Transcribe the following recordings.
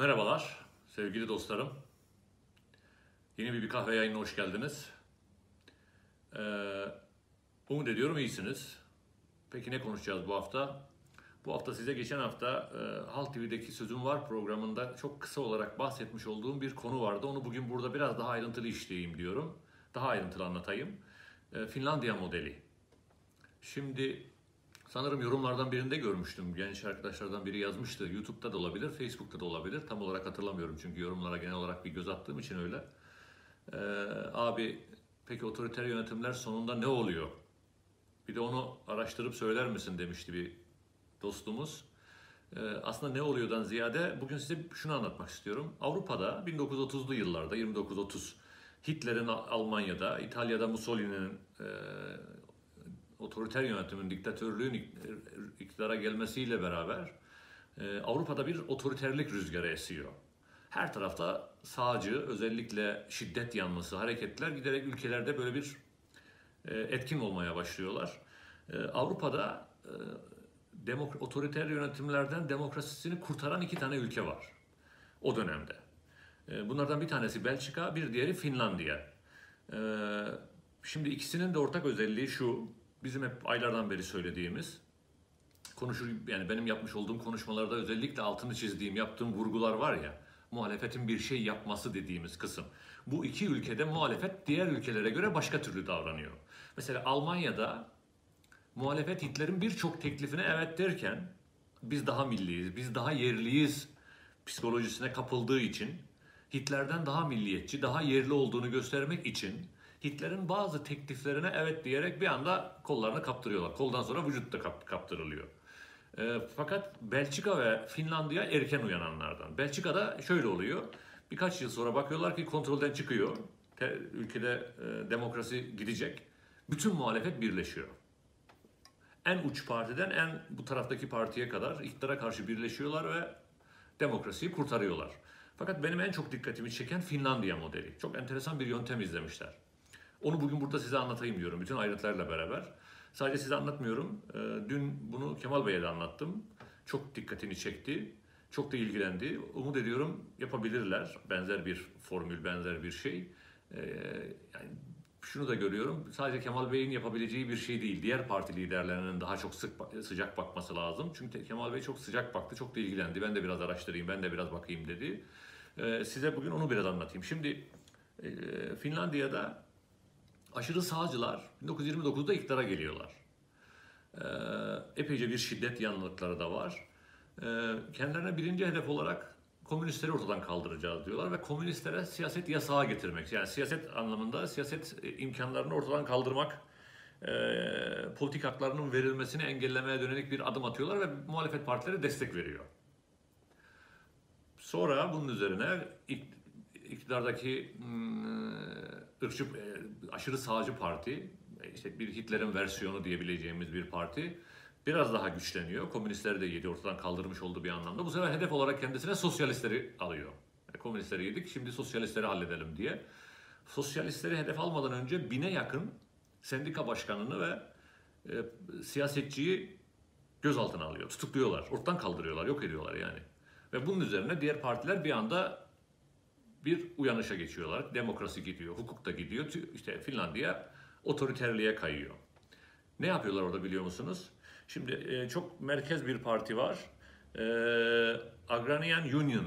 Merhabalar sevgili dostlarım. Yeni bir kahve yayınına hoş geldiniz. Umut ediyorum iyisiniz. Peki ne konuşacağız bu hafta? Bu hafta size geçen hafta Halk TV'deki Sözüm Var programında çok kısa olarak bahsetmiş olduğum bir konu vardı. Onu bugün burada biraz daha ayrıntılı işleyeyim diyorum. Daha ayrıntılı anlatayım. Finlandiya modeli. Şimdi sanırım yorumlardan birinde görmüştüm. Genç arkadaşlardan biri yazmıştı. YouTube'da da olabilir, Facebook'ta da olabilir. Tam olarak hatırlamıyorum çünkü yorumlara genel olarak bir göz attığım için öyle. Abi peki otoriter yönetimler sonunda ne oluyor? Bir de onu araştırıp söyler misin demişti bir dostumuz. Aslında ne oluyordan ziyade bugün size şunu anlatmak istiyorum. Avrupa'da 1930'lu yıllarda 29-30 Hitler'in Almanya'da, İtalya'da Mussolini'nin otoriter yönetimin, diktatörlüğün iktidara gelmesiyle beraber Avrupa'da bir otoriterlik rüzgarı esiyor. Her tarafta sağcı, özellikle şiddet yanlısı hareketler giderek ülkelerde böyle bir etkin olmaya başlıyorlar. Avrupa'da otoriter yönetimlerden demokrasisini kurtaran iki tane ülke var o dönemde. Bunlardan bir tanesi Belçika, bir diğeri Finlandiya. Şimdi ikisinin de ortak özelliği şu, bizim hep aylardan beri söylediğimiz, yani benim yapmış olduğum konuşmalarda özellikle altını çizdiğim, yaptığım vurgular var ya, muhalefetin bir şey yapması dediğimiz kısım. Bu iki ülkede muhalefet diğer ülkelere göre başka türlü davranıyor. Mesela Almanya'da muhalefet Hitler'in birçok teklifine evet derken biz daha milliyiz, biz daha yerliyiz psikolojisine kapıldığı için, Hitler'den daha milliyetçi, daha yerli olduğunu göstermek için Hitler'in bazı tekliflerine evet diyerek bir anda kollarını kaptırıyorlar. Koldan sonra vücut da kaptırılıyor. Fakat Belçika ve Finlandiya erken uyananlardan. Belçika'da şöyle oluyor. Birkaç yıl sonra bakıyorlar ki kontrolden çıkıyor. Ülkede demokrasi gidecek. Bütün muhalefet birleşiyor. En uç partiden en bu taraftaki partiye kadar iktidara karşı birleşiyorlar ve demokrasiyi kurtarıyorlar. Fakat benim en çok dikkatimi çeken Finlandiya modeli. Çok enteresan bir yöntem izlemişler. Onu bugün burada size anlatayım diyorum. Bütün ayrıntılarla beraber. Sadece size anlatmıyorum. Dün bunu Kemal Bey'e de anlattım. Çok dikkatini çekti. Çok da ilgilendi. Umut ediyorum yapabilirler. Benzer bir formül, benzer bir şey. Yani şunu da görüyorum. Sadece Kemal Bey'in yapabileceği bir şey değil. Diğer parti liderlerinin daha çok sıcak bakması lazım. Çünkü Kemal Bey çok sıcak baktı, çok da ilgilendi. Ben de biraz araştırayım, ben de biraz bakayım dedi. Size bugün onu biraz anlatayım. Şimdi Finlandiya'da aşırı sağcılar 1929'da iktidara geliyorlar. Epeyce bir şiddet yanlılıkları da var. Kendilerine birinci hedef olarak komünistleri ortadan kaldıracağız diyorlar ve komünistlere siyaset yasağı getirmek. Yani siyaset anlamında siyaset imkanlarını ortadan kaldırmak, politik haklarının verilmesini engellemeye dönelik bir adım atıyorlar ve muhalefet partileri destek veriyor. Sonra bunun üzerine iktidardaki ırkçı, aşırı sağcı parti, işte bir Hitler'in versiyonu diyebileceğimiz bir parti biraz daha güçleniyor. Komünistleri de yedi, ortadan kaldırmış olduğu bir anlamda. Bu sefer hedef olarak kendisine sosyalistleri alıyor. Komünistleri yedik, şimdi sosyalistleri halledelim diye. Sosyalistleri hedef almadan önce 1000'e yakın sendika başkanını ve siyasetçiyi gözaltına alıyor. Tutukluyorlar, ortadan kaldırıyorlar, yok ediyorlar yani. Ve bunun üzerine diğer partiler bir anda bir uyanışa geçiyorlar. Demokrasi gidiyor, hukuk da gidiyor. İşte Finlandiya otoriterliğe kayıyor. Ne yapıyorlar orada biliyor musunuz? Şimdi çok merkez bir parti var. Agrarian Union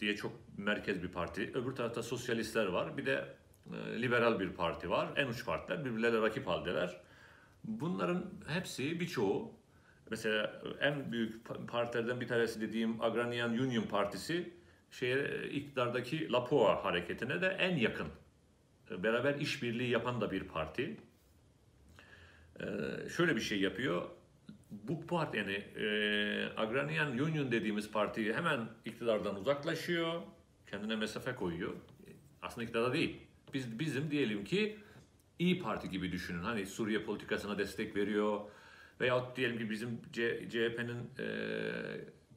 diye çok merkez bir parti. Öbür tarafta sosyalistler var. Bir de liberal bir parti var. En uç partiler birbirlerine rakip haldeler. Bunların hepsi birçoğu, mesela en büyük partilerden bir tanesi dediğim Agrarian Union partisi iktidardaki Lapua hareketine de en yakın, beraber işbirliği yapan da bir parti. Şöyle bir şey yapıyor. Bu parti, yani Agrarian Union dediğimiz parti hemen iktidardan uzaklaşıyor, kendine mesafe koyuyor. Aslında iktidarda değil. Bizim diyelim ki İYİ Parti gibi düşünün. Hani Suriye politikasına destek veriyor veyahut diyelim ki bizim CHP'nin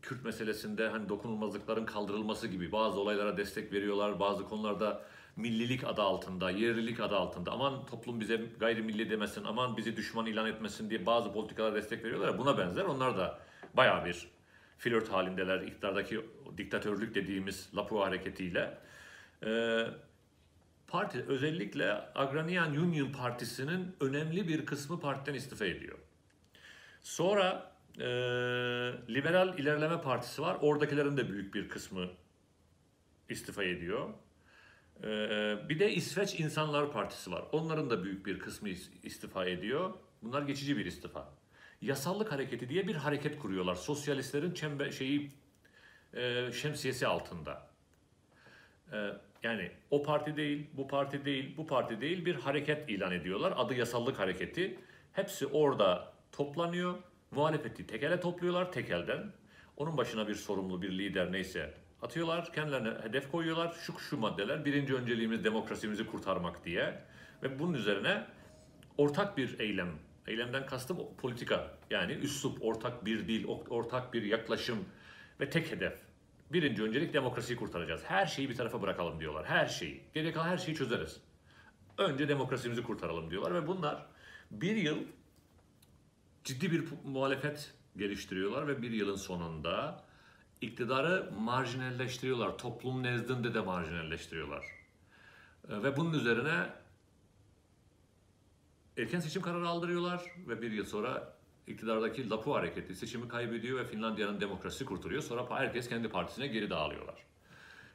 Kürt meselesinde hani dokunulmazlıkların kaldırılması gibi bazı olaylara destek veriyorlar. Bazı konularda millilik adı altında, yerlilik adı altında aman toplum bize gayrimilli demesin, aman bizi düşman ilan etmesin diye bazı politikalara destek veriyorlar. Buna benzer onlar da bayağı bir flört halindeler iktidardaki diktatörlük dediğimiz Lapua hareketiyle. Parti, özellikle Agrarian Union Partisi'nin önemli bir kısmı partiden istifa ediyor. Sonra Liberal İlerleme Partisi var. Oradakilerin de büyük bir kısmı istifa ediyor. Bir de İsveç İnsanlar Partisi var. Onların da büyük bir kısmı istifa ediyor. Bunlar geçici bir istifa. Yasallık Hareketi diye bir hareket kuruyorlar. Sosyalistlerin şemsiyesi altında. Yani o parti değil, bu parti değil, bu parti değil, bir hareket ilan ediyorlar. Adı Yasallık Hareketi. Hepsi orada toplanıyor. Muhalefeti tekele topluyorlar, tekelden. Onun başına bir sorumlu, bir lider neyse atıyorlar. Kendilerine hedef koyuyorlar. Şu maddeler, birinci önceliğimiz demokrasimizi kurtarmak diye. Ve bunun üzerine ortak bir eylem. Eylemden kastım politika. Yani üslup, ortak bir dil, ortak bir yaklaşım ve tek hedef. Birinci öncelik demokrasiyi kurtaracağız. Her şeyi bir tarafa bırakalım diyorlar. Her şeyi. Geriye kalan her şeyi çözeriz. Önce demokrasimizi kurtaralım diyorlar. Ve bunlar bir yıl ciddi bir muhalefet geliştiriyorlar ve bir yılın sonunda iktidarı marjinalleştiriyorlar. Toplum nezdinde de marjinalleştiriyorlar. Ve bunun üzerine erken seçim kararı aldırıyorlar ve bir yıl sonra iktidardaki Lapua hareketi seçimi kaybediyor ve Finlandiya'nın demokrasisi kurtarıyor. Sonra herkes kendi partisine geri dağılıyorlar.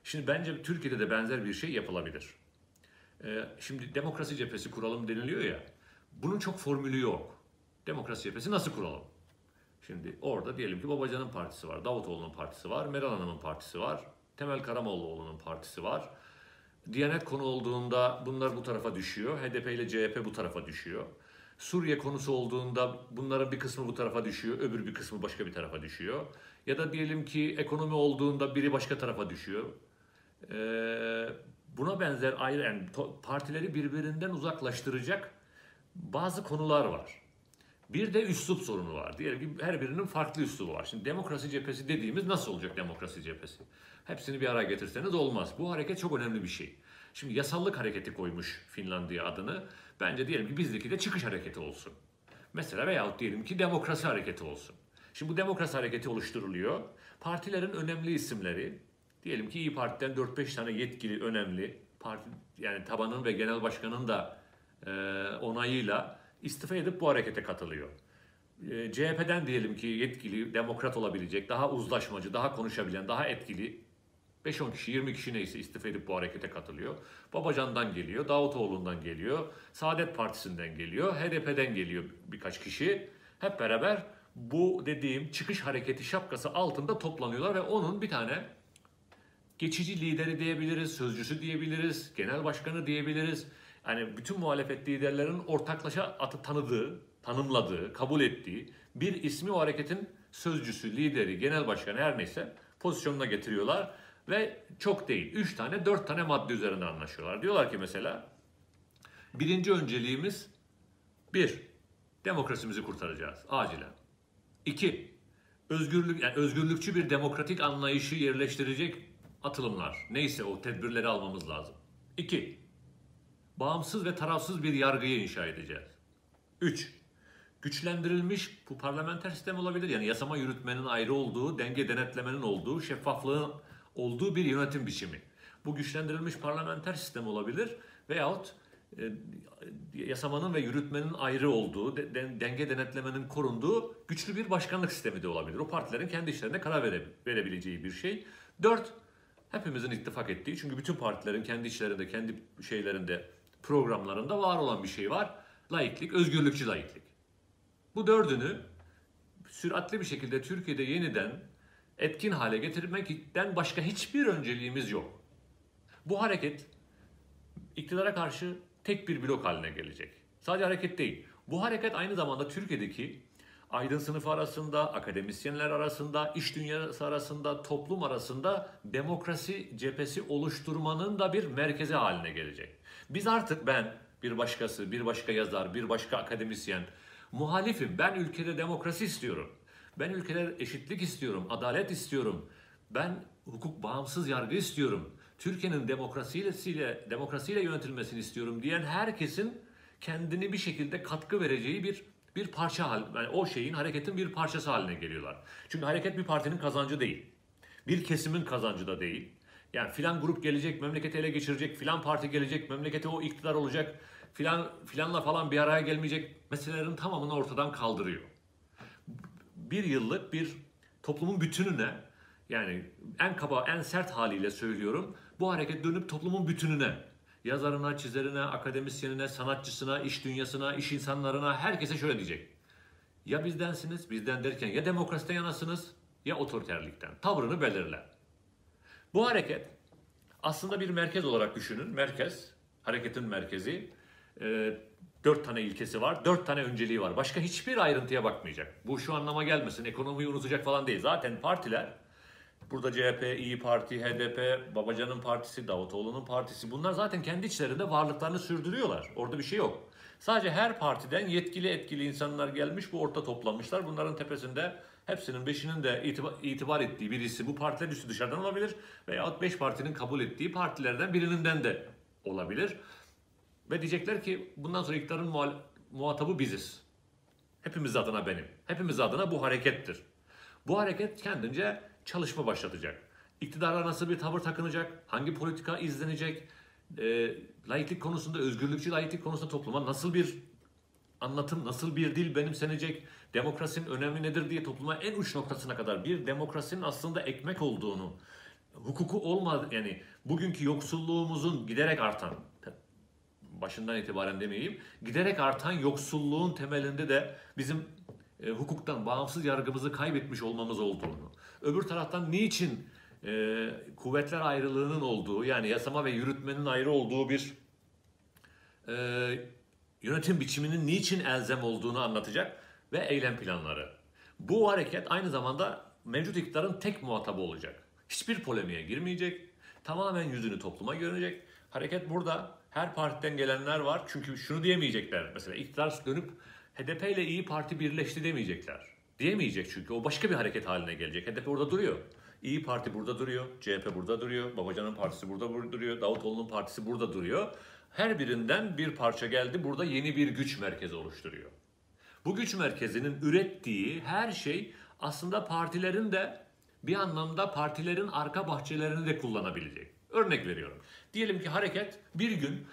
Şimdi bence Türkiye'de de benzer bir şey yapılabilir. Şimdi demokrasi cephesi kuralım deniliyor ya, bunun çok formülü yok. Demokrasi cephesi nasıl kuralım? Şimdi orada diyelim ki Babacan'ın partisi var, Davutoğlu'nun partisi var, Meral Hanım'ın partisi var, Temel Karamoğluoğlu'nun partisi var. Diyanet konu olduğunda bunlar bu tarafa düşüyor, HDP ile CHP bu tarafa düşüyor. Suriye konusu olduğunda bunların bir kısmı bu tarafa düşüyor, öbür bir kısmı başka bir tarafa düşüyor. Ya da diyelim ki ekonomi olduğunda biri başka tarafa düşüyor. Buna benzer ayrı, yani partileri birbirinden uzaklaştıracak bazı konular var. Bir de üslup sorunu var. Diyelim ki her birinin farklı üslubu var. Şimdi demokrasi cephesi dediğimiz nasıl olacak demokrasi cephesi? Hepsini bir araya getirseniz olmaz. Bu hareket çok önemli bir şey. Şimdi Yasallık Hareketi koymuş Finlandiya adını. Bence diyelim ki bizdeki de Çıkış Hareketi olsun. Mesela veyahut diyelim ki Demokrasi Hareketi olsun. Şimdi bu Demokrasi Hareketi oluşturuluyor. Partilerin önemli isimleri, diyelim ki İYİ Parti'den 4-5 tane yetkili önemli, parti, yani tabanın ve genel başkanın da onayıyla istifa edip bu harekete katılıyor. CHP'den diyelim ki yetkili, demokrat olabilecek, daha uzlaşmacı, daha konuşabilen, daha etkili 5-10 kişi, 20 kişi neyse istifa edip bu harekete katılıyor. Babacan'dan geliyor, Davutoğlu'ndan geliyor, Saadet Partisi'nden geliyor, HDP'den geliyor birkaç kişi. Hep beraber bu dediğim çıkış hareketi şapkası altında toplanıyorlar ve onun bir tane geçici lideri diyebiliriz, sözcüsü diyebiliriz, genel başkanı diyebiliriz. Yani bütün muhalefet liderlerinin ortaklaşa tanıdığı, tanımladığı, kabul ettiği bir ismi o hareketin sözcüsü, lideri, genel başkanı her neyse pozisyonuna getiriyorlar. Ve çok değil, 3 tane, 4 tane madde üzerinde anlaşıyorlar. Diyorlar ki mesela, birinci önceliğimiz 1. Demokrasimizi kurtaracağız acilen. 2. Özgürlükçü bir demokratik anlayışı yerleştirecek atılımlar. Neyse o tedbirleri almamız lazım. 2. Bağımsız ve tarafsız bir yargıyı inşa edeceğiz. 3. Güçlendirilmiş, bu parlamenter sistem olabilir. Yani yasama yürütmenin ayrı olduğu, denge denetlemenin olduğu, şeffaflığın olduğu bir yönetim biçimi. Bu güçlendirilmiş parlamenter sistem olabilir veyahut yasamanın ve yürütmenin ayrı olduğu, denge denetlemenin korunduğu güçlü bir başkanlık sistemi de olabilir. O partilerin kendi işlerine karar verebileceği bir şey. 4. Hepimizin ittifak ettiği, çünkü bütün partilerin kendi içlerinde, kendi şeylerinde, programlarında var olan bir şey var. Laiklik, özgürlükçü laiklik. Bu 4'ünü süratli bir şekilde Türkiye'de yeniden etkin hale getirmekten başka hiçbir önceliğimiz yok. Bu hareket iktidara karşı tek bir blok haline gelecek. Sadece hareket değil. Bu hareket aynı zamanda Türkiye'deki aydın sınıfı arasında, akademisyenler arasında, iş dünyası arasında, toplum arasında demokrasi cephesi oluşturmanın da bir merkezi haline gelecek. Biz artık ben, bir başkası, bir başka yazar, bir başka akademisyen muhalifim. Ben ülkede demokrasi istiyorum. Ben ülkede eşitlik istiyorum, adalet istiyorum. Ben hukuk, bağımsız yargı istiyorum. Türkiye'nin demokrasiyle yönetilmesini istiyorum diyen herkesin kendini bir şekilde katkı vereceği bir bir parça yani o şeyin, hareketin bir parçası haline geliyorlar. Çünkü hareket bir partinin kazancı değil. Bir kesimin kazancı da değil. Yani filan grup gelecek, memleketi ele geçirecek, filan parti gelecek, memlekete o iktidar olacak, filanla falan bir araya gelmeyecek meselelerin tamamını ortadan kaldırıyor. Bir yıllık bir toplumun bütününe, yani en kaba, en sert haliyle söylüyorum, bu hareket dönüp toplumun bütününe, yazarına, çizerine, akademisyenine, sanatçısına, iş dünyasına, iş insanlarına, herkese şöyle diyecek. Ya bizdensiniz, bizden derken ya demokrasiden yanasınız ya otoriterlikten. Tavrını belirler. Bu hareket aslında bir merkez olarak düşünün. Merkez, hareketin merkezi. 4 tane ilkesi var, 4 tane önceliği var. Başka hiçbir ayrıntıya bakmayacak. Bu şu anlama gelmesin, ekonomiyi unutacak falan değil. Zaten partiler, burada CHP, İYİ Parti, HDP, Babacan'ın partisi, Davutoğlu'nun partisi, bunlar zaten kendi içlerinde varlıklarını sürdürüyorlar. Orada bir şey yok. Sadece her partiden yetkili etkili insanlar gelmiş, bu orta toplanmışlar. Bunların tepesinde hepsinin 5'inin de itibar ettiği birisi, bu partiler üstü dışarıdan olabilir veyahut 5 partinin kabul ettiği partilerden birinden de olabilir. Ve diyecekler ki bundan sonra iktidarın muhatabı biziz. Hepimiz adına benim. Hepimiz adına bu harekettir. Bu hareket kendince çalışma başlatacak. İktidara nasıl bir tavır takınacak? Hangi politika izlenecek? Laiklik konusunda, özgürlükçü laiklik konusunda topluma nasıl bir anlatım, nasıl bir dil benimsenecek? Demokrasinin önemi nedir diye topluma en uç noktasına kadar bir demokrasinin aslında ekmek olduğunu, hukuku olmadı, yani bugünkü yoksulluğumuzun giderek artan, başından itibaren demeyeyim, giderek artan yoksulluğun temelinde de bizim hukuktan bağımsız yargımızı kaybetmiş olmamız olduğunu, öbür taraftan niçin kuvvetler ayrılığının olduğu, yani yasama ve yürütmenin ayrı olduğu bir yönetim biçiminin niçin elzem olduğunu anlatacak ve eylem planları. Bu hareket aynı zamanda mevcut iktidarın tek muhatabı olacak. Hiçbir polemiğe girmeyecek, tamamen yüzünü topluma görecek. Hareket burada. Her partiden gelenler var. Çünkü şunu diyemeyecekler. Mesela iktidar dönüp HDP ile İYİ Parti birleşti demeyecekler. Diyemeyecek çünkü. O başka bir hareket haline gelecek. HDP orada duruyor. İYİ Parti burada duruyor. CHP burada duruyor. Babacan'ın partisi burada duruyor. Davutoğlu'nun partisi burada duruyor. Her birinden bir parça geldi. Burada yeni bir güç merkezi oluşturuyor. Bu güç merkezinin ürettiği her şey aslında partilerin de bir anlamda partilerin arka bahçelerini de kullanabilecek. Örnek veriyorum. Diyelim ki hareket bir gün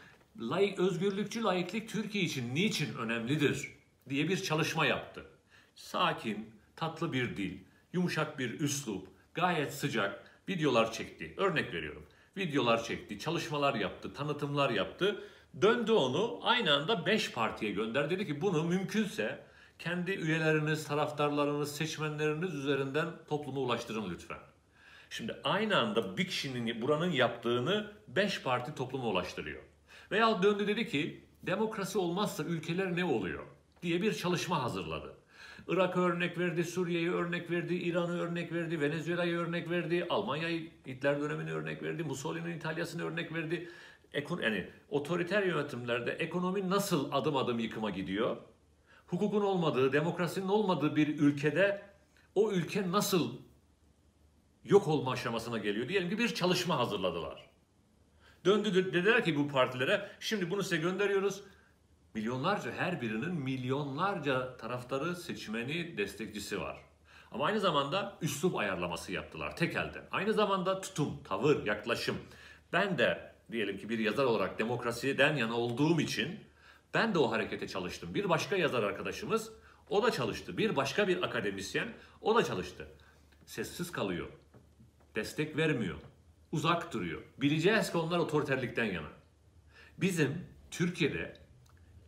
özgürlükçü laiklik Türkiye için niçin önemlidir diye bir çalışma yaptı. Sakin, tatlı bir dil, yumuşak bir üslup, gayet sıcak videolar çekti. Örnek veriyorum. Videolar çekti, çalışmalar yaptı, tanıtımlar yaptı. Döndü onu aynı anda 5 partiye gönderdi. Dedi ki bunu mümkünse kendi üyeleriniz, taraftarlarınız, seçmenleriniz üzerinden topluma ulaştırın lütfen. Şimdi aynı anda bir kişinin buranın yaptığını 5 parti topluma ulaştırıyor. Veya döndü dedi ki demokrasi olmazsa ülkeler ne oluyor diye bir çalışma hazırladı. Irak'a örnek verdi, Suriye'ye örnek verdi, İran'a örnek verdi, Venezuela'ya örnek verdi, Almanya'yı Hitler dönemine örnek verdi, Mussolini'nin İtalya'sına örnek verdi. Yani otoriter yönetimlerde ekonomi nasıl adım adım yıkıma gidiyor? Hukukun olmadığı, demokrasinin olmadığı bir ülkede o ülke nasıl yok olma aşamasına geliyor. Diyelim ki bir çalışma hazırladılar. Döndü dediler ki bu partilere şimdi bunu size gönderiyoruz. Milyonlarca, her birinin milyonlarca taraftarı, seçmeni, destekçisi var. Ama aynı zamanda üslup ayarlaması yaptılar tek elde. Aynı zamanda tutum, tavır, yaklaşım. Ben de diyelim ki bir yazar olarak demokrasiden yana olduğum için ben de o harekete çalıştım. Bir başka yazar arkadaşımız o da çalıştı. Bir başka bir akademisyen o da çalıştı. Sessiz kalıyor. Destek vermiyor. Uzak duruyor. Bileceğiz ki onlar otoriterlikten yana. Bizim Türkiye'de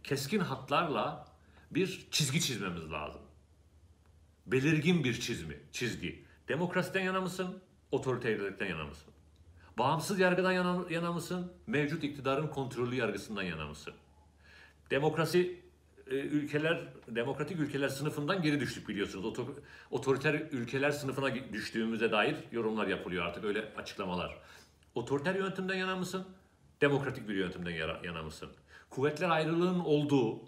keskin hatlarla bir çizgi çizmemiz lazım. Belirgin bir çizgi. Demokrasiden yana mısın? Otoriterlikten yana mısın? Bağımsız yargıdan yana mısın? Mevcut iktidarın kontrollü yargısından yana mısın? Demokratik ülkeler sınıfından geri düştük biliyorsunuz. Otoriter ülkeler sınıfına düştüğümüze dair yorumlar yapılıyor artık, öyle açıklamalar. Otoriter yönetimden yana mısın? Demokratik bir yönetimden yana mısın? Kuvvetler ayrılığının olduğu,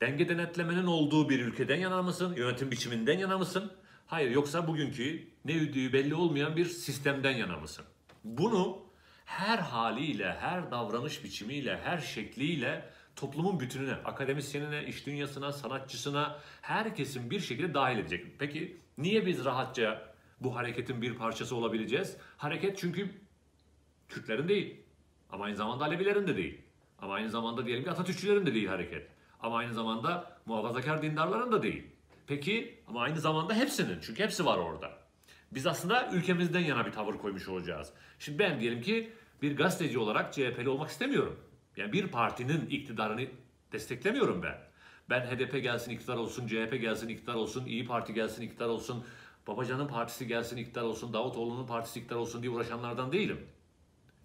denge denetlemenin olduğu bir ülkeden yana mısın? Yönetim biçiminden yana mısın? Hayır, yoksa bugünkü ne yürüdüğü belli olmayan bir sistemden yana mısın? Bunu her haliyle, her davranış biçimiyle, her şekliyle toplumun bütününe, akademisyenine, iş dünyasına, sanatçısına, herkesin bir şekilde dahil edecek. Peki niye biz rahatça bu hareketin bir parçası olabileceğiz? Hareket çünkü Kürtlerin değil ama aynı zamanda Alevilerin de değil. Ama aynı zamanda diyelim ki Atatürkçülerin de değil hareket. Ama aynı zamanda muhafazakar dindarların da değil. Peki ama aynı zamanda hepsinin, çünkü hepsi var orada. Biz aslında ülkemizden yana bir tavır koymuş olacağız. Şimdi ben diyelim ki bir gazeteci olarak CHP'li olmak istemiyorum. Yani bir partinin iktidarını desteklemiyorum ben. Ben HDP gelsin iktidar olsun, CHP gelsin iktidar olsun, İyi Parti gelsin iktidar olsun, Babacan'ın partisi gelsin iktidar olsun, Davutoğlu'nun partisi iktidar olsun diye uğraşanlardan değilim.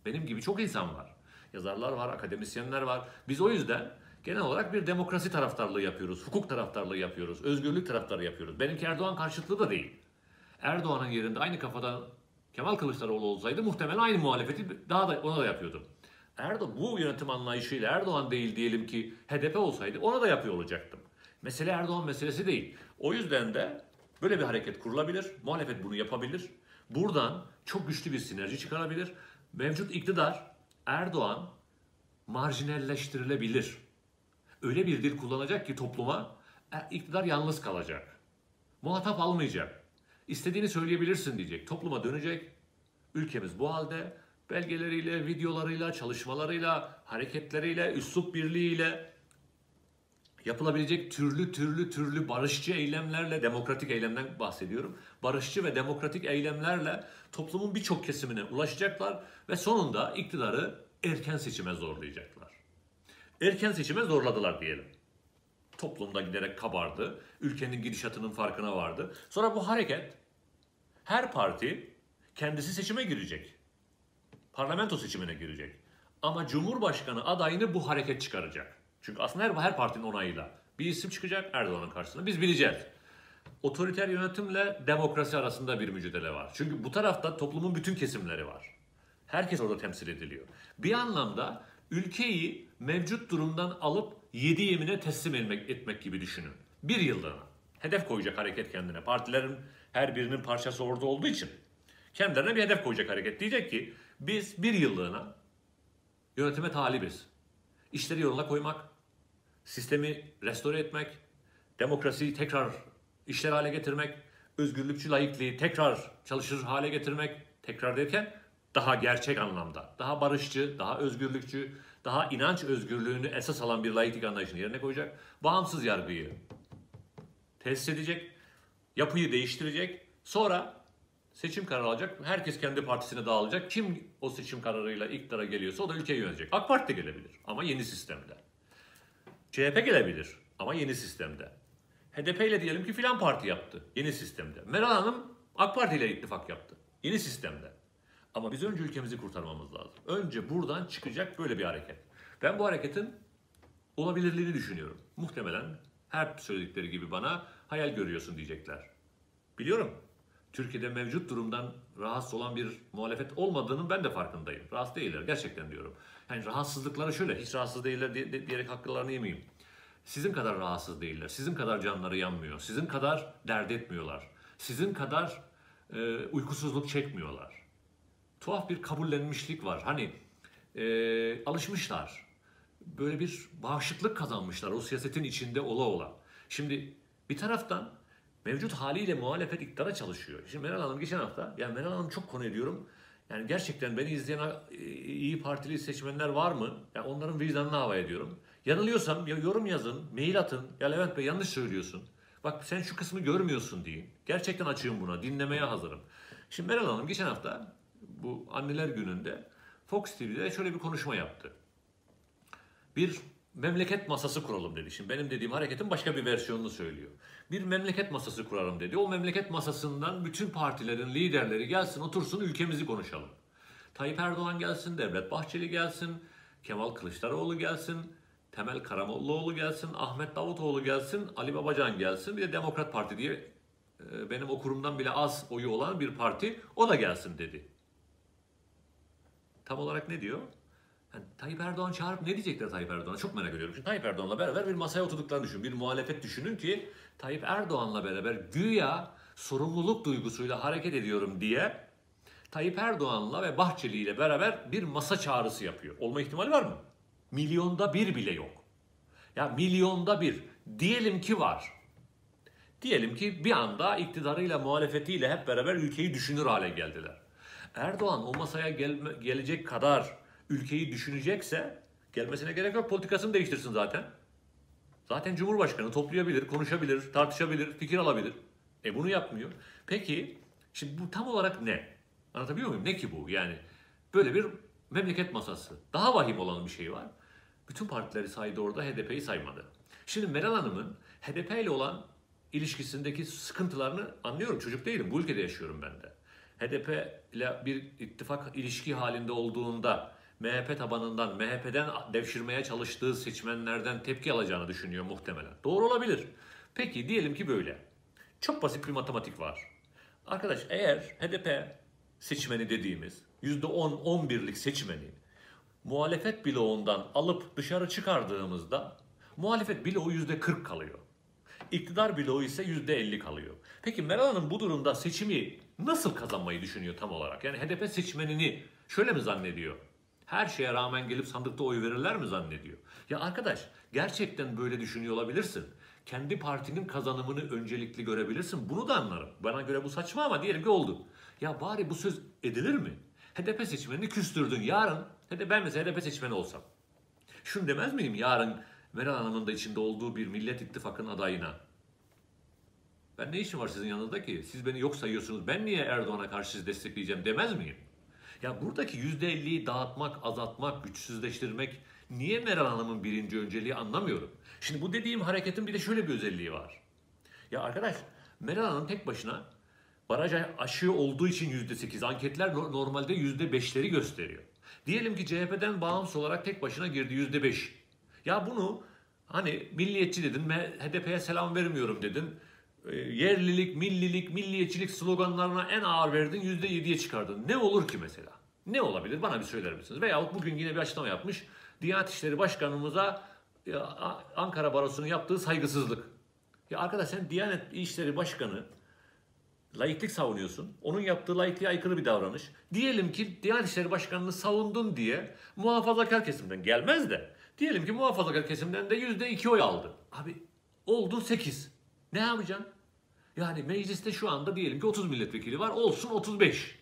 Benim gibi çok insan var. Yazarlar var, akademisyenler var. Biz o yüzden genel olarak bir demokrasi taraftarlığı yapıyoruz, hukuk taraftarlığı yapıyoruz, özgürlük taraftarı yapıyoruz. Benimki Erdoğan karşıtlığı da değil. Erdoğan'ın yerinde aynı kafada Kemal Kılıçdaroğlu olsaydı muhtemelen aynı muhalefeti ona da yapıyordu. Erdoğan bu yönetim anlayışıyla Erdoğan değil diyelim ki HDP olsaydı ona da yapıyor olacaktım. Mesele Erdoğan meselesi değil. O yüzden de böyle bir hareket kurulabilir. Muhalefet bunu yapabilir. Buradan çok güçlü bir sinerji çıkarabilir. Mevcut iktidar Erdoğan marjinalleştirilebilir. Öyle bir dil kullanacak ki topluma iktidar yalnız kalacak. Muhatap almayacak. İstediğini söyleyebilirsin diyecek. Topluma dönecek. Ülkemiz bu halde. Belgeleriyle, videolarıyla, çalışmalarıyla, hareketleriyle, üslup birliğiyle yapılabilecek türlü barışçı eylemlerle, demokratik eylemden bahsediyorum. Barışçı ve demokratik eylemlerle toplumun birçok kesimine ulaşacaklar ve sonunda iktidarı erken seçime zorlayacaklar. Erken seçime zorladılar diyelim. Toplumda giderek kabardı, ülkenin gidişatının farkına vardı. Sonra bu hareket, her parti kendisi seçime girecek. Parlamento seçimine girecek. Ama Cumhurbaşkanı adayını bu hareket çıkaracak. Çünkü aslında her partinin onayıyla bir isim çıkacak Erdoğan'ın karşısına. Biz bileceğiz. Otoriter yönetimle demokrasi arasında bir mücadele var. Çünkü bu tarafta toplumun bütün kesimleri var. Herkes orada temsil ediliyor. Bir anlamda ülkeyi mevcut durumdan alıp yedi yemine teslim etmek gibi düşünün. Bir yıllığına hedef koyacak hareket kendine. Partilerin her birinin parçası orada olduğu için kendilerine bir hedef koyacak hareket. Diyecek ki biz bir yıllığına yönetime talibiz. İşleri yoluna koymak, sistemi restore etmek, demokrasiyi tekrar işler hale getirmek, özgürlükçü laikliği tekrar çalışır hale getirmek, tekrar derken daha gerçek anlamda, daha barışçı, daha özgürlükçü, daha inanç özgürlüğünü esas alan bir laiklik anlayışını yerine koyacak, bağımsız yargıyı tesis edecek, yapıyı değiştirecek, sonra seçim kararı alacak. Herkes kendi partisine dağılacak. Kim o seçim kararıyla iktidara geliyorsa o da ülkeyi yönetecek. AK Parti de gelebilir ama yeni sistemde. CHP gelebilir ama yeni sistemde. HDP ile diyelim ki filan parti yaptı yeni sistemde. Meral Hanım AK Parti ile ittifak yaptı yeni sistemde. Ama biz önce ülkemizi kurtarmamız lazım. Önce buradan çıkacak böyle bir hareket. Ben bu hareketin olabilirliğini düşünüyorum. Muhtemelen her söyledikleri gibi bana hayal görüyorsun diyecekler. Biliyorum. Türkiye'de mevcut durumdan rahatsız olan bir muhalefet olmadığının ben de farkındayım. Rahatsız değiller gerçekten diyorum. Yani rahatsızlıkları şöyle, hiç rahatsız değiller diyerek haklarını yemeyeyim. Sizin kadar rahatsız değiller, sizin kadar canları yanmıyor, sizin kadar dert etmiyorlar, sizin kadar uykusuzluk çekmiyorlar. Tuhaf bir kabullenmişlik var. Hani alışmışlar, böyle bir bağışıklık kazanmışlar o siyasetin içinde ola ola. Şimdi bir taraftan mevcut haliyle muhalefet iktidara çalışıyor. Şimdi Meral Hanım geçen hafta, yani Meral Hanım çok konu ediyorum. Yani gerçekten beni izleyen İyi Partili seçmenler var mı? Yani onların vicdanını hava ediyorum. Yanılıyorsam ya yorum yazın, mail atın. Ya Levent Bey yanlış söylüyorsun. Bak sen şu kısmı görmüyorsun deyin. Gerçekten açığım buna, dinlemeye hazırım. Şimdi Meral Hanım geçen hafta bu anneler gününde Fox TV'de şöyle bir konuşma yaptı. Bir memleket masası kuralım dedi. Şimdi benim dediğim hareketin başka bir versiyonunu söylüyor. Bir memleket masası kuralım dedi. O memleket masasından bütün partilerin liderleri gelsin, otursun, ülkemizi konuşalım. Tayyip Erdoğan gelsin, Devlet Bahçeli gelsin, Kemal Kılıçdaroğlu gelsin, Temel Karamoğluoğlu gelsin, Ahmet Davutoğlu gelsin, Ali Babacan gelsin. Bir de Demokrat Parti diye benim o kurumdan bile az oyu olan bir parti, o da gelsin dedi. Tam olarak ne diyor? Yani Tayyip Erdoğan çağırıp ne diyecekler Tayyip Erdoğan'a? Çok merak ediyorum. Şimdi Tayyip Erdoğan'la beraber bir masaya oturduklarını düşünün. Bir muhalefet düşünün ki Tayyip Erdoğan'la beraber güya sorumluluk duygusuyla hareket ediyorum diye Tayyip Erdoğan'la ve Bahçeli ile beraber bir masa çağrısı yapıyor. Olma ihtimali var mı? Milyonda bir bile yok. Ya milyonda bir diyelim ki var. Diyelim ki bir anda iktidarıyla muhalefetiyle hep beraber ülkeyi düşünür hale geldiler. Erdoğan o masaya gelecek kadar ülkeyi düşünecekse gelmesine gerek yok. Politikasını değiştirsin zaten. Zaten Cumhurbaşkanı toplayabilir, konuşabilir, tartışabilir, fikir alabilir. Bunu yapmıyor. Peki şimdi bu tam olarak ne? Anlatabiliyor muyum? Ne ki bu? Yani böyle bir memleket masası. Daha vahim olan bir şey var. Bütün partileri saydı orada, HDP'yi saymadı. Şimdi Meral Hanım'ın HDP ile olan ilişkisindeki sıkıntılarını anlıyorum. Çocuk değilim. Bu ülkede yaşıyorum ben de. HDP ile bir ittifak ilişki halinde olduğunda MHP tabanından, MHP'den devşirmeye çalıştığı seçmenlerden tepki alacağını düşünüyor muhtemelen. Doğru olabilir. Peki diyelim ki böyle. Çok basit bir matematik var. Arkadaş eğer HDP seçmeni dediğimiz %10-11'lik seçmeni muhalefet bloğundan alıp dışarı çıkardığımızda muhalefet bloğu %40 kalıyor. İktidar bloğu ise %50 kalıyor. Peki Meral Hanım bu durumda seçimi nasıl kazanmayı düşünüyor tam olarak? Yani HDP seçmenini şöyle mi zannediyor? Her şeye rağmen gelip sandıkta oy verirler mi zannediyor? Ya arkadaş gerçekten böyle düşünüyor olabilirsin. Kendi partinin kazanımını öncelikli görebilirsin. Bunu da anlarım. Bana göre bu saçma ama diyelim ki oldu. Ya bari bu söz edilir mi? HDP seçmenini küstürdün. Yarın ben mesela HDP seçmeni olsam. Şunu demez miyim yarın Meral Hanım'ın da içinde olduğu bir Millet İttifakı'nın adayına? Ben ne işim var sizin yanınızda ki? Siz beni yok sayıyorsunuz. Ben niye Erdoğan'a karşı sizi destekleyeceğim demez miyim? Ya buradaki %50'yi dağıtmak, azaltmak, güçsüzleştirmek niye Meral Hanım'ın birinci önceliği anlamıyorum. Şimdi bu dediğim hareketin bir de şöyle bir özelliği var. Ya arkadaş Meral Hanım tek başına baraj aşığı olduğu için %8, anketler normalde %5'leri gösteriyor. Diyelim ki CHP'den bağımsız olarak tek başına girdi %5. Ya bunu hani milliyetçi dedin, HDP'ye selam vermiyorum dedin. Yerlilik, millilik, milliyetçilik sloganlarına en ağır verdin, %7'ye çıkardın. Ne olur ki mesela? Ne olabilir? Bana bir söyler misiniz? Veyahut bugün yine bir açıklama yapmış. Diyanet İşleri Başkanımıza Ankara Barosu'nun yaptığı saygısızlık. Ya arkadaş sen Diyanet İşleri Başkanı laiklik savunuyorsun. Onun yaptığı laikliğe aykırı bir davranış. Diyelim ki Diyanet İşleri Başkanı'nı savundun diye muhafazakar kesimden gelmez de. Diyelim ki muhafazakar kesimden de %2 oy aldı. Abi oldun 8. Ne yapacaksın? Yani mecliste şu anda diyelim ki 30 milletvekili var. Olsun 35.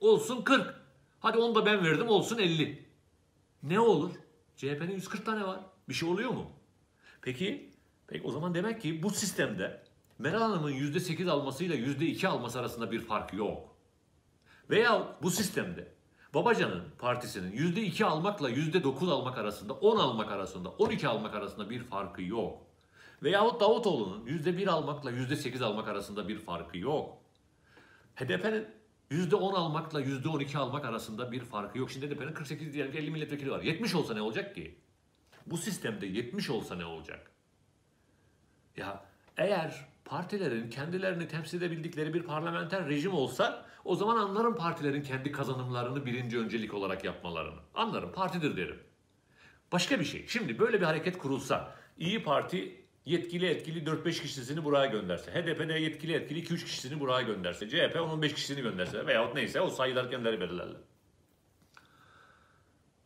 Olsun 40. Hadi onu da ben verdim olsun 50. Ne olur? CHP'nin 140 tane var. Bir şey oluyor mu? Peki o zaman demek ki bu sistemde Meral Hanım'ın %8 almasıyla %2 alması arasında bir fark yok. Veya bu sistemde Babacan'ın partisinin %2 almakla %9 almak arasında, 10 almak arasında, 12 almak arasında bir farkı yok. Veyahut Davutoğlu'nun %1 almakla %8 almak arasında bir farkı yok. HDP'nin %10 almakla %12 almak arasında bir farkı yok. Şimdi HDP'nin 48 diyelim ki 50 milletvekili var. 70 olsa ne olacak ki? Bu sistemde 70 olsa ne olacak? Ya eğer partilerin kendilerini temsil edebildikleri bir parlamenter rejim olsa o zaman anlarım partilerin kendi kazanımlarını birinci öncelik olarak yapmalarını. Anlarım, partidir derim. Başka bir şey. Şimdi böyle bir hareket kurulsa İyi Parti yetkili etkili 4-5 kişisini buraya gönderse, HDP'de yetkili etkili 2-3 kişisini buraya gönderse, CHP 10-15 kişisini gönderse veyahut neyse o sayılar kendileri belirlerler.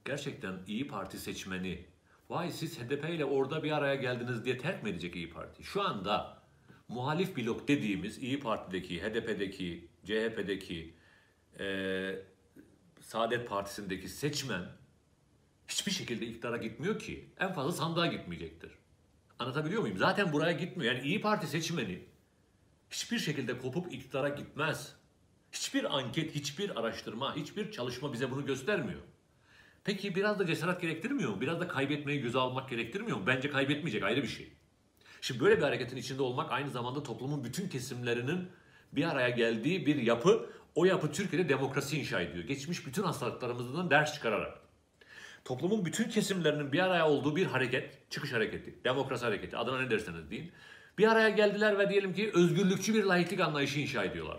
Gerçekten İyi Parti seçmeni, vay siz HDP ile orada bir araya geldiniz diye terk mi edecek İyi Parti? Şu anda muhalif blok dediğimiz İyi Parti'deki, HDP'deki, CHP'deki, Saadet Partisi'ndeki seçmen hiçbir şekilde iktidara gitmiyor ki. En fazla sandığa gitmeyecektir. Anlatabiliyor muyum? Zaten buraya gitmiyor. Yani İyi Parti seçmeni hiçbir şekilde kopup iktidara gitmez. Hiçbir anket, hiçbir araştırma, hiçbir çalışma bize bunu göstermiyor. Peki biraz da cesaret gerektirmiyor mu? Biraz da kaybetmeyi göze almak gerektirmiyor mu? Bence kaybetmeyecek, ayrı bir şey. Şimdi böyle bir hareketin içinde olmak aynı zamanda toplumun bütün kesimlerinin bir araya geldiği bir yapı. O yapı Türkiye'de demokrasi inşa ediyor. Geçmiş bütün hastalıklarımızdan ders çıkararak. Toplumun bütün kesimlerinin bir araya olduğu bir hareket, çıkış hareketi, demokrasi hareketi, adına ne derseniz deyin. Bir araya geldiler ve diyelim ki özgürlükçü bir laiklik anlayışı inşa ediyorlar.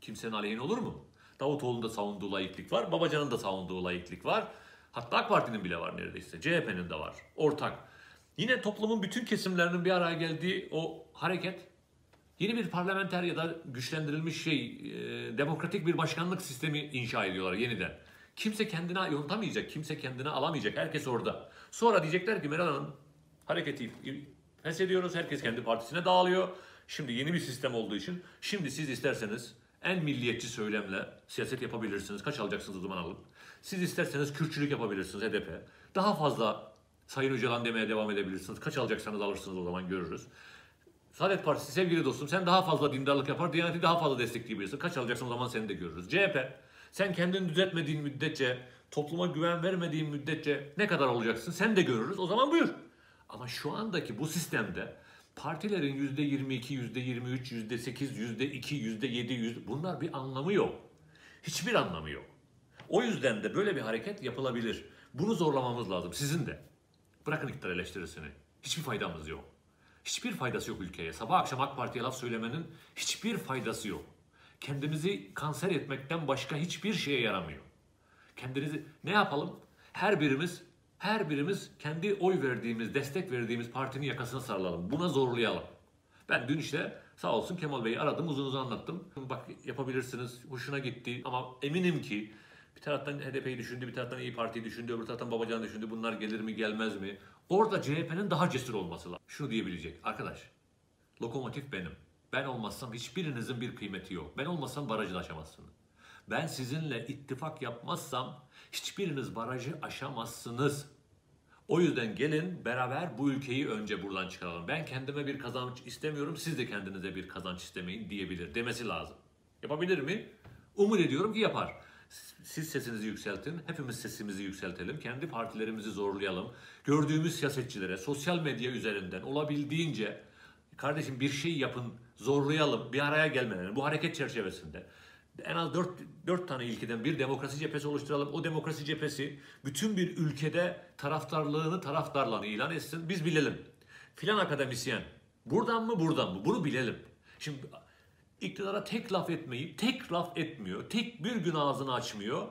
Kimsenin aleyhine olur mu? Davutoğlu'nun da savunduğu laiklik var, Babacan'ın da savunduğu laiklik var. Hatta AK Parti'nin bile var neredeyse, CHP'nin de var, ortak. Yine toplumun bütün kesimlerinin bir araya geldiği o hareket, yeni bir parlamenter ya da güçlendirilmiş demokratik bir başkanlık sistemi inşa ediyorlar yeniden. Kimse kendine yontamayacak, kimse kendine alamayacak. Herkes orada. Sonra diyecekler ki Meral Hanım Hareketi feshediyoruz. Herkes kendi partisine dağılıyor. Şimdi yeni bir sistem olduğu için şimdi siz isterseniz en milliyetçi söylemle siyaset yapabilirsiniz. Kaç alacaksınız o zaman alıp? Siz isterseniz Kürtçülük yapabilirsiniz HDP. Daha fazla Sayın Öcalan demeye devam edebilirsiniz. Kaç alacaksanız alırsınız o zaman görürüz. Saadet Partisi sevgili dostum sen daha fazla dindarlık yapar. Diyaneti daha fazla destekleyebilirsin. Kaç alacaksan o zaman seni de görürüz. CHP sen kendini düzeltmediğin müddetçe, topluma güven vermediğin müddetçe ne kadar olacaksın sen de görürüz. O zaman buyur. Ama şu andaki bu sistemde partilerin %22, %23, %8, %2, %7, bunlar bir anlamı yok. Hiçbir anlamı yok. O yüzden de böyle bir hareket yapılabilir. Bunu zorlamamız lazım. Sizin de. Bırakın iktidar eleştirisini. Hiçbir faydamız yok. Hiçbir faydası yok ülkeye. Sabah akşam AK Parti'ye laf söylemenin hiçbir faydası yok. Kendimizi kanser etmekten başka hiçbir şeye yaramıyor. Kendinizi ne yapalım? Her birimiz kendi oy verdiğimiz, destek verdiğimiz partinin yakasına sarılalım. Buna zorlayalım. Ben dün işte sağ olsun Kemal Bey'i aradım, uzun uzun anlattım. Bak yapabilirsiniz, hoşuna gitti ama eminim ki bir taraftan HDP'yi düşündü, bir taraftan İYİ Parti'yi düşündü, öbür taraftan Babacan'ı düşündü. Bunlar gelir mi, gelmez mi? Orada CHP'nin daha cesur olması lazım. Şunu diyebilecek, arkadaş, lokomotif benim. Ben olmazsam hiçbirinizin bir kıymeti yok. Ben olmazsam barajı aşamazsınız. Ben sizinle ittifak yapmazsam hiçbiriniz barajı aşamazsınız. O yüzden gelin beraber bu ülkeyi önce buradan çıkaralım. Ben kendime bir kazanç istemiyorum, siz de kendinize bir kazanç istemeyin diyebilir, demesi lazım. Yapabilir mi? Umut ediyorum ki yapar. Siz sesinizi yükseltin, hepimiz sesimizi yükseltelim, kendi partilerimizi zorlayalım. Gördüğümüz siyasetçilere, sosyal medya üzerinden olabildiğince kardeşim bir şey yapın, zorlayalım, bir araya gelmelerini bu hareket çerçevesinde. En az dört tane ilkeden bir demokrasi cephesi oluşturalım. O demokrasi cephesi bütün bir ülkede taraftarlığını taraftarlarını ilan etsin. Biz bilelim. Filan akademisyen buradan mı buradan mı bunu bilelim. Şimdi iktidara tek laf etmeyip tek laf etmiyor. Tek bir gün ağzını açmıyor.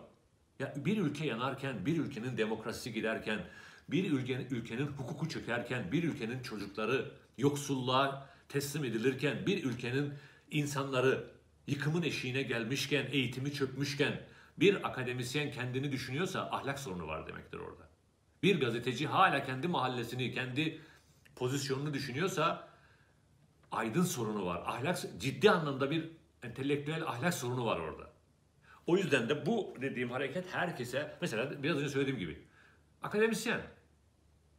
Ya bir ülke yanarken, bir ülkenin demokrasisi giderken, bir ülkenin hukuku çökerken, bir ülkenin çocukları yoksulluğa teslim edilirken, bir ülkenin insanları yıkımın eşiğine gelmişken, eğitimi çökmüşken bir akademisyen kendini düşünüyorsa ahlak sorunu var demektir orada. Bir gazeteci hala kendi mahallesini, kendi pozisyonunu düşünüyorsa aydın sorunu var. Ahlak, ciddi anlamda bir entelektüel ahlak sorunu var orada. O yüzden de bu dediğim hareket herkese, mesela biraz önce söylediğim gibi akademisyen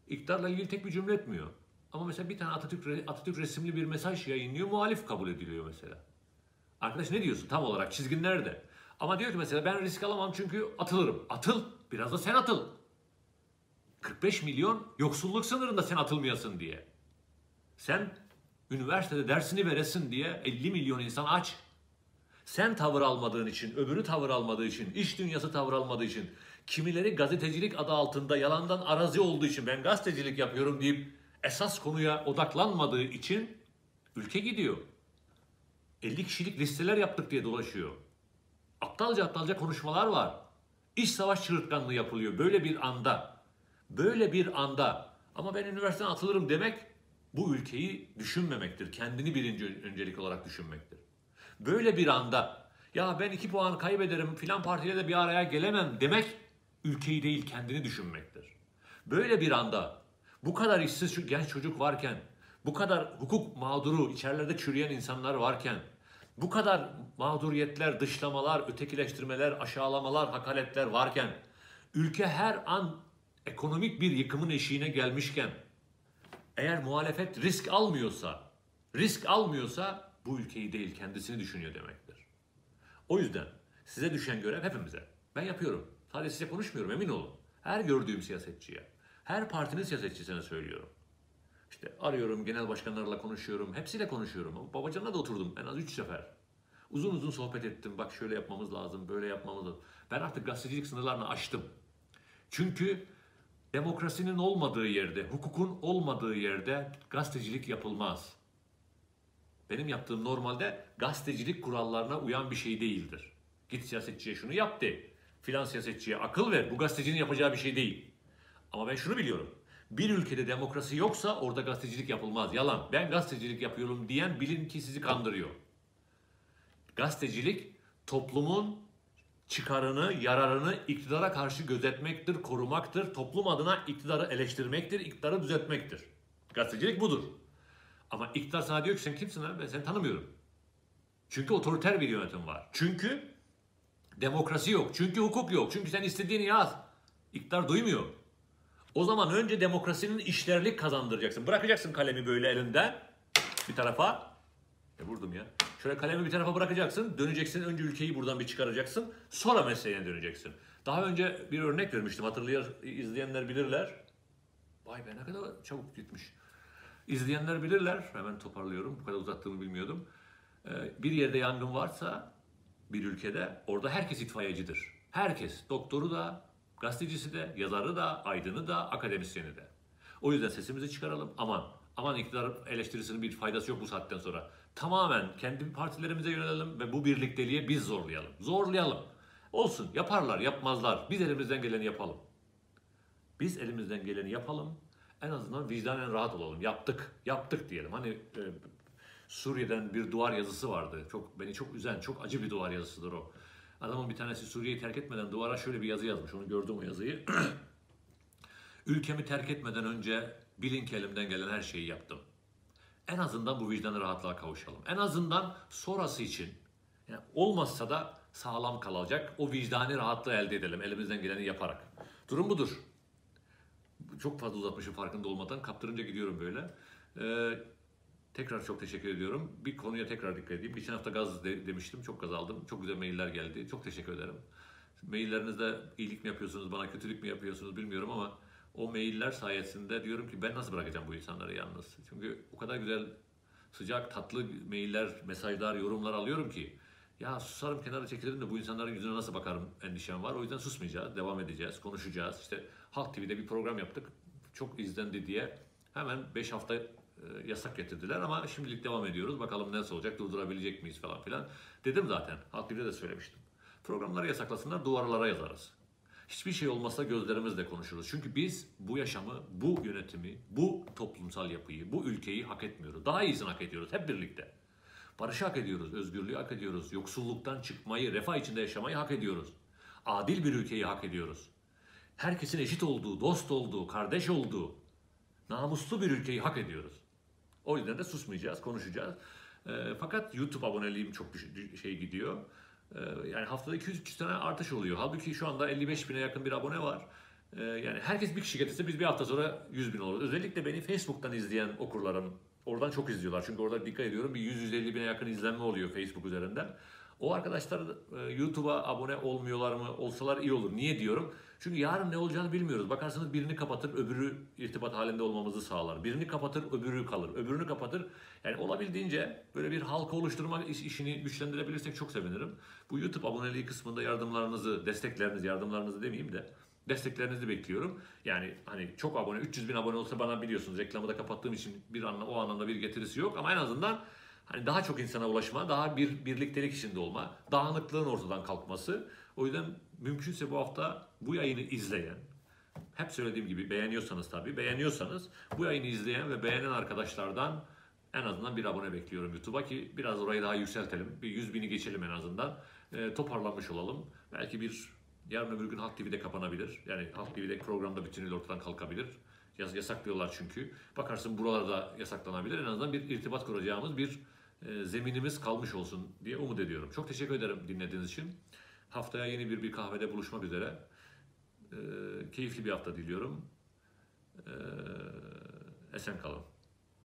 iktidarla ilgili tek bir cümle etmiyor. Ama mesela bir tane Atatürk resimli bir mesaj yayınlıyor, muhalif kabul ediliyor mesela. Arkadaş ne diyorsun tam olarak çizgin nerede? Ama diyor ki mesela ben risk alamam çünkü atılırım. Atıl. Biraz da sen atıl. 45 milyon yoksulluk sınırında sen atılmayasın diye. Sen üniversitede dersini veresin diye 50 milyon insan aç. Sen tavır almadığın için, öbürü tavır almadığı için, iş dünyası tavır almadığı için, kimileri gazetecilik adı altında yalandan arazi olduğu için ben gazetecilik yapıyorum deyip esas konuya odaklanmadığı için ülke gidiyor. 50 kişilik listeler yaptık diye dolaşıyor. Aptalca konuşmalar var. İş savaş çığırtkanlığı yapılıyor böyle bir anda. Ama ben üniversiteden atılırım demek bu ülkeyi düşünmemektir. Kendini birinci öncelik olarak düşünmektir. Böyle bir anda ya ben 2 puan kaybederim filan partiyle de bir araya gelemem demek ülkeyi değil kendini düşünmektir. Böyle bir anda bu kadar işsiz genç çocuk varken, bu kadar hukuk mağduru, içerilerde çürüyen insanlar varken, bu kadar mağduriyetler, dışlamalar, ötekileştirmeler, aşağılamalar, hakaretler varken, ülke her an ekonomik bir yıkımın eşiğine gelmişken, eğer muhalefet risk almıyorsa bu ülkeyi değil kendisini düşünüyor demektir. O yüzden size düşen görev hepimize. Ben yapıyorum. Sadece size konuşmuyorum emin olun. Her gördüğüm siyasetçiye, her partinin siyasetçisine söylüyorum. İşte arıyorum, genel başkanlarla konuşuyorum, hepsiyle konuşuyorum. Babacan'la da oturdum en az 3 sefer. Uzun uzun sohbet ettim. Bak şöyle yapmamız lazım, böyle yapmamız lazım. Ben artık gazetecilik sınırlarını aştım. Çünkü demokrasinin olmadığı yerde, hukukun olmadığı yerde gazetecilik yapılmaz. Benim yaptığım normalde gazetecilik kurallarına uyan bir şey değildir. Git siyasetçiye şunu yap de, filan siyasetçiye akıl ver. Bu gazetecinin yapacağı bir şey değil. Ama ben şunu biliyorum. Bir ülkede demokrasi yoksa orada gazetecilik yapılmaz. Yalan. Ben gazetecilik yapıyorum diyen bilin ki sizi kandırıyor. Gazetecilik toplumun çıkarını, yararını iktidara karşı gözetmektir, korumaktır. Toplum adına iktidarı eleştirmektir, iktidarı düzeltmektir. Gazetecilik budur. Ama iktidar sana diyor ki sen kimsin abi? Ben seni tanımıyorum. Çünkü otoriter bir yönetim var. Çünkü demokrasi yok. Çünkü hukuk yok. Çünkü sen istediğini yaz. İktidar duymuyor. O zaman önce demokrasinin işlerlik kazandıracaksın. Bırakacaksın kalemi böyle elinden bir tarafa. Vurdum ya. Şöyle kalemi bir tarafa bırakacaksın. Döneceksin. Önce ülkeyi buradan bir çıkaracaksın. Sonra mesleğine döneceksin. Daha önce bir örnek vermiştim. İzleyenler bilirler. Vay be, ne kadar çabuk gitmiş. İzleyenler bilirler. Hemen toparlıyorum. Bu kadar uzattığımı bilmiyordum. Bir yerde yangın varsa bir ülkede, orada herkes itfaiyecidir. Herkes. Doktoru da, gazetecisi de, yazarı da, aydını da, akademisyeni de. O yüzden sesimizi çıkaralım. Aman, aman iktidar eleştirisinin bir faydası yok bu saatten sonra. Tamamen kendi partilerimize yönelelim ve bu birlikteliğe biz zorlayalım. Zorlayalım. Olsun, yaparlar, yapmazlar. Biz elimizden geleni yapalım. Biz elimizden geleni yapalım. En azından vicdanen rahat olalım. Yaptık, yaptık diyelim. Hani Suriye'den bir duvar yazısı vardı. Beni çok üzen, çok acı bir duvar yazısıdır o. Adamın bir tanesi Suriye'yi terk etmeden duvara şöyle bir yazı yazmış. Onu gördüm, o yazıyı. Ülkemi terk etmeden önce bilin ki elimden gelen her şeyi yaptım. En azından bu vicdanı rahatlığa kavuşalım. En azından sonrası için, yani olmazsa da sağlam kalacak o vicdanı rahatlığa elde edelim. Elimizden geleni yaparak. Durum budur. Çok fazla uzatmışım farkında olmadan. Kaptırınca gidiyorum böyle. Tekrar çok teşekkür ediyorum. Bir konuya tekrar dikkat edeyim. Geçen hafta gaz demiştim. Çok gaz aldım. Çok güzel mailler geldi. Çok teşekkür ederim. Maillerinizde iyilik mi yapıyorsunuz, bana kötülük mü yapıyorsunuz bilmiyorum ama o mailler sayesinde diyorum ki ben nasıl bırakacağım bu insanları yalnız? Çünkü o kadar güzel, sıcak, tatlı mailler, mesajlar, yorumlar alıyorum ki ya susarım, kenara çekilirim de bu insanların yüzüne nasıl bakarım endişem var. O yüzden susmayacağız. Devam edeceğiz. Konuşacağız. İşte Halk TV'de bir program yaptık. Çok izlendi diye hemen 5 hafta yasak getirdiler ama şimdilik devam ediyoruz. Bakalım nasıl olacak, durdurabilecek miyiz falan filan. Dedim zaten, Halk TV'de de söylemiştim. Programları yasaklasınlar, duvarlara yazarız. Hiçbir şey olmasa gözlerimizle konuşuruz. Çünkü biz bu yaşamı, bu yönetimi, bu toplumsal yapıyı, bu ülkeyi hak etmiyoruz. Daha iyisini hak ediyoruz hep birlikte. Barışı hak ediyoruz, özgürlüğü hak ediyoruz. Yoksulluktan çıkmayı, refah içinde yaşamayı hak ediyoruz. Adil bir ülkeyi hak ediyoruz. Herkesin eşit olduğu, dost olduğu, kardeş olduğu, namuslu bir ülkeyi hak ediyoruz. O yüzden de susmayacağız, konuşacağız. Fakat YouTube aboneliğim çok şey gidiyor. Yani haftada 200-300 tane artış oluyor. Halbuki şu anda 55.000'e yakın bir abone var. Yani herkes bir kişi getirse biz bir hafta sonra 100.000 oluruz. Özellikle beni Facebook'tan izleyen okurlarım, oradan çok izliyorlar. Çünkü orada dikkat ediyorum bir 100-150.000'e yakın izlenme oluyor Facebook üzerinden. O arkadaşlar YouTube'a abone olmuyorlar mı? Olsalar iyi olur. Niye diyorum? Çünkü yarın ne olacağını bilmiyoruz. Bakarsınız birini kapatır, öbürü irtibat halinde olmamızı sağlar. Birini kapatır, öbürü kalır. Öbürünü kapatır. Yani olabildiğince böyle bir halka oluşturma işini güçlendirebilirsek çok sevinirim. Bu YouTube aboneliği kısmında yardımlarınızı, yardımlarınızı demeyeyim de desteklerinizi bekliyorum. Yani hani çok abone, 300.000 abone olsa bana biliyorsunuz reklamı da kapattığım için o anlamda bir getirisi yok ama en azından hani daha çok insana ulaşma, daha bir birliktelik içinde olma, dağınıklığın ortadan kalkması. O yüzden mümkünse bu hafta bu yayını izleyen, hep söylediğim gibi beğeniyorsanız tabii, bu yayını izleyen ve beğenen arkadaşlardan en azından bir abone bekliyorum YouTube'a ki biraz orayı daha yükseltelim. Bir 100.000'i geçelim en azından. Toparlanmış olalım. Belki yarın öbür gün Halk TV'de kapanabilir. Yani Halk TV'de programda bütünüyle ortadan kalkabilir. Yasaklıyorlar çünkü. Bakarsın buralarda yasaklanabilir. En azından bir irtibat kuracağımız bir zeminimiz kalmış olsun diye umut ediyorum. Çok teşekkür ederim dinlediğiniz için. Haftaya yeni bir kahvede buluşmak üzere. Keyifli bir hafta diliyorum. Esen kalın.